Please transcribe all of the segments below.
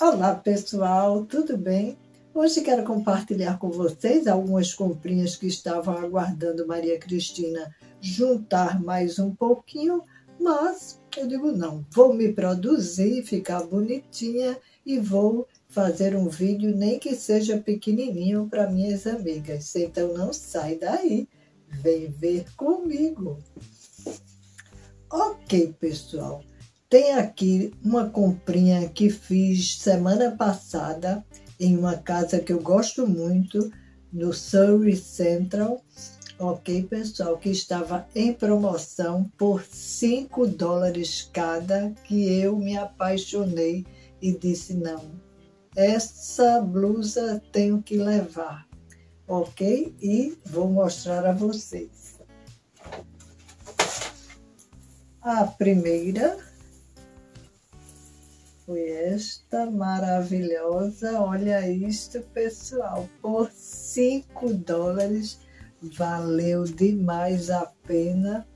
Olá pessoal, tudo bem? Hoje quero compartilhar com vocês algumas comprinhas que estavam aguardando Maria Cristina juntar mais um pouquinho, mas eu digo não, vou me produzir, ficar bonitinha e vou fazer um vídeo nem que seja pequenininho para minhas amigas. Então não sai daí, vem ver comigo. Ok pessoal, tem aqui uma comprinha que fiz semana passada em uma casa que eu gosto muito, no Surrey Central, ok pessoal, que estava em promoção por 5 dólares cada, que eu me apaixonei e disse não, essa blusa tenho que levar, ok? E vou mostrar a vocês. A primeira foi esta maravilhosa, olha isto pessoal, por 5 dólares, valeu demais a pena.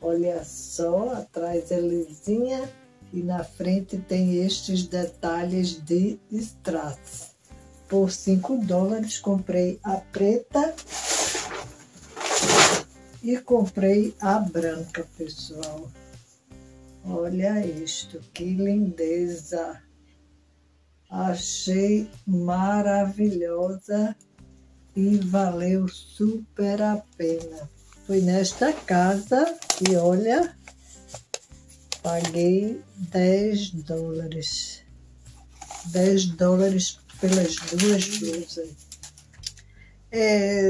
Olha só, atrás é lisinha e na frente tem estes detalhes de strass. Por 5 dólares comprei a preta e comprei a branca, pessoal. Olha isto, que lindeza! Achei maravilhosa e valeu super a pena. Fui nesta casa e olha, paguei 10 dólares. 10 dólares pelas duas blusas.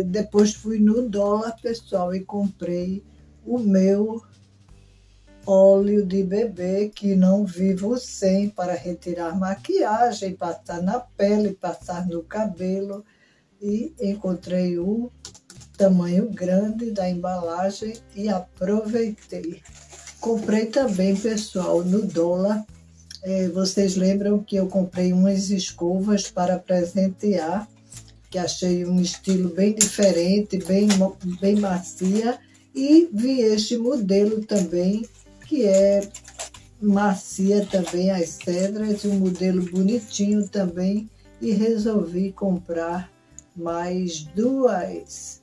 Depois fui no dólar, pessoal, e comprei o meu óleo de bebê, que não vivo sem, para retirar maquiagem, passar na pele, passar no cabelo, e encontrei o tamanho grande da embalagem e aproveitei. Comprei também, pessoal, no dólar, vocês lembram que eu comprei umas escovas para presentear, que achei um estilo bem diferente, bem macia, e vi este modelo também, que é macia também as cedras, um modelo bonitinho também, e resolvi comprar mais duas,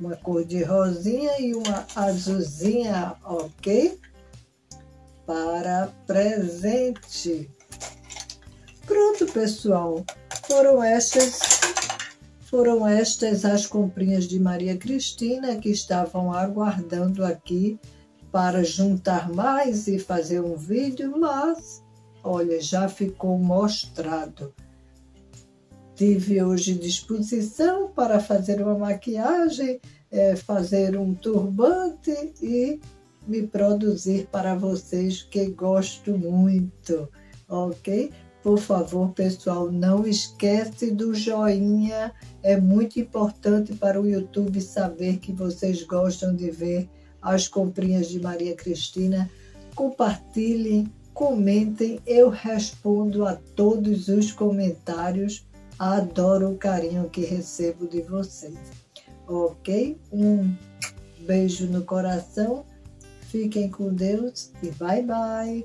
uma cor de rosinha e uma azulzinha, ok? Para presente. Pronto pessoal, foram estas as comprinhas de Maria Cristina que estavam aguardando aqui para juntar mais e fazer um vídeo, mas, olha, já ficou mostrado. Tive hoje disposição para fazer uma maquiagem, fazer um turbante e me produzir para vocês, que gosto muito, ok? Por favor, pessoal, não esquece do joinha, é muito importante para o YouTube saber que vocês gostam de ver as comprinhas de Maria Cristina. Compartilhem, comentem, eu respondo a todos os comentários. Adoro o carinho que recebo de vocês. Ok? Um beijo no coração, fiquem com Deus e bye bye!